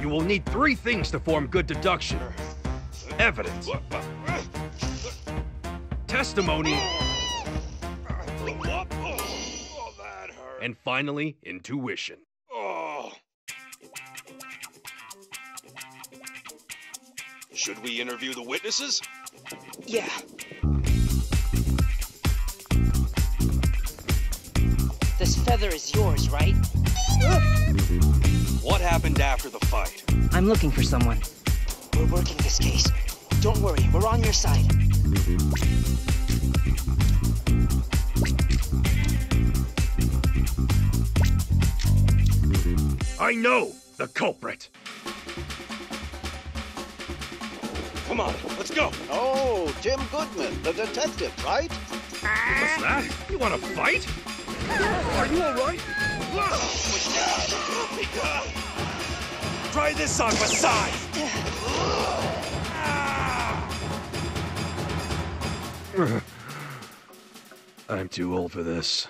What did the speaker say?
You will need three things to form good deduction. Evidence. Testimony. And finally, intuition. Should we interview the witnesses? Yeah. This feather is yours, right? What happened after the fight? I'm looking for someone. We're working this case. Don't worry, we're on your side. I know the culprit. Come on, let's go. Oh, Jim Goodman, the detective, right? What's that? You want to fight? Are you all right? Try this on my side. I'm too old for this.